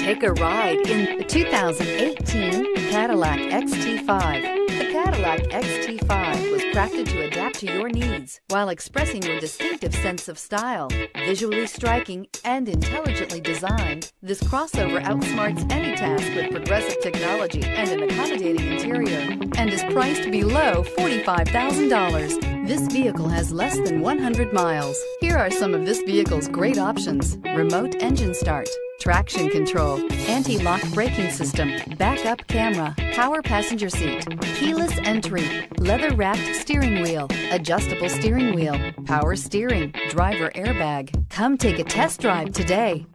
Take a ride in the 2018 Cadillac XT5. The Cadillac XT5 was crafted to adapt to your needs while expressing your distinctive sense of style. Visually striking and intelligently designed, this crossover outsmarts any task with progressive technology and an accommodating interior, and is priced below $45,000. This vehicle has less than 100 miles. Here are some of this vehicle's great options: remote engine start, traction control, anti-lock braking system, backup camera, power passenger seat, keyless entry, leather-wrapped steering wheel, adjustable steering wheel, power steering, driver airbag. Come take a test drive today.